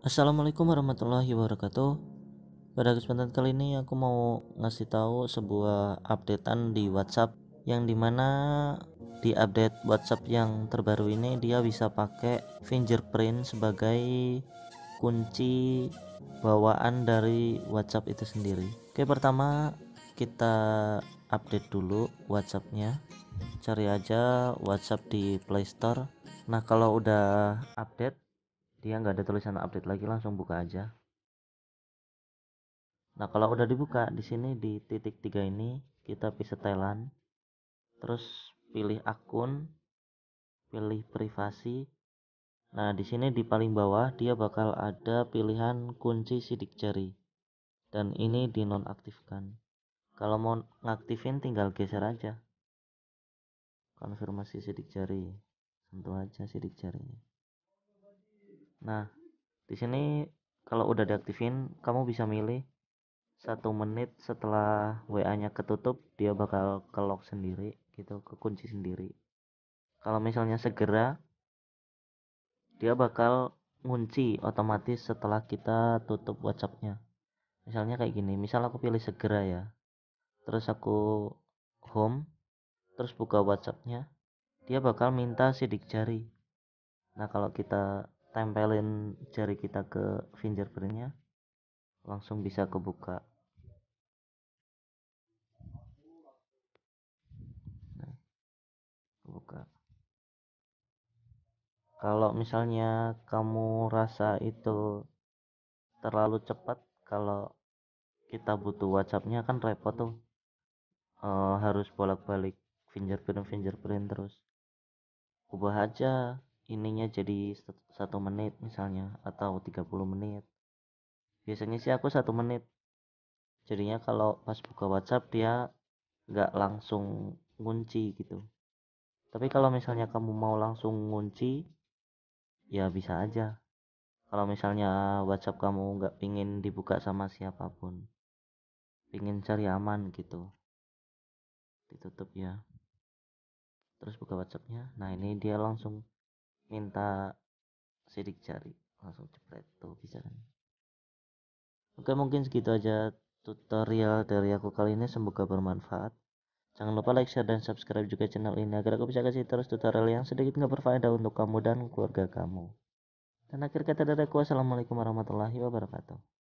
Assalamualaikum warahmatullahi wabarakatuh. Pada kesempatan kali ini aku mau ngasih tahu sebuah updatean di WhatsApp, yang dimana di update WhatsApp yang terbaru ini dia bisa pakai fingerprint sebagai kunci bawaan dari WhatsApp itu sendiri. Oke, pertama kita update dulu WhatsAppnya. Cari aja WhatsApp di Play Store. Nah, kalau udah update dia nggak ada tulisan update lagi, langsung buka aja. Nah, kalau udah dibuka di sini di titik 3 ini kita bisa setelan, terus pilih akun, pilih privasi. Nah, di sini di paling bawah dia bakal ada pilihan kunci sidik jari, dan ini dinonaktifkan. Kalau mau ngaktifin tinggal geser aja, konfirmasi sidik jari, sentuh aja sidik jarinya. Nah, di sini kalau udah diaktifin, kamu bisa milih 1 menit setelah WA-nya ketutup, dia bakal ke-lock sendiri, gitu, kekunci sendiri. Kalau misalnya segera, dia bakal ngunci otomatis setelah kita tutup WhatsApp-nya. Misalnya kayak gini, misal aku pilih segera ya, terus aku home, terus buka WhatsApp-nya, dia bakal minta sidik jari. Nah, kalau kita tempelin jari kita ke fingerprintnya, langsung bisa kebuka. Nah, kebuka. Kalau misalnya kamu rasa itu terlalu cepat, kalau kita butuh WhatsApp-nya kan repot tuh, harus bolak-balik fingerprint terus. Ubah aja ininya jadi 1 menit misalnya, atau 30 menit. Biasanya sih aku 1 menit. Jadinya kalau pas buka WhatsApp dia nggak langsung ngunci gitu. Tapi kalau misalnya kamu mau langsung ngunci, ya bisa aja. Kalau misalnya WhatsApp kamu nggak pingin dibuka sama siapapun, pingin cari aman gitu, ditutup ya. Terus buka WhatsApp-nya. Nah, ini dia langsung minta sidik jari, langsung jepret tuh bisa kan. Oke, mungkin segitu aja tutorial dari aku kali ini, semoga bermanfaat. Jangan lupa like, share, dan subscribe juga channel ini agar aku bisa kasih terus tutorial yang sedikit nggak berfaedah untuk kamu dan keluarga kamu. Dan akhir kata dari aku, assalamualaikum warahmatullahi wabarakatuh.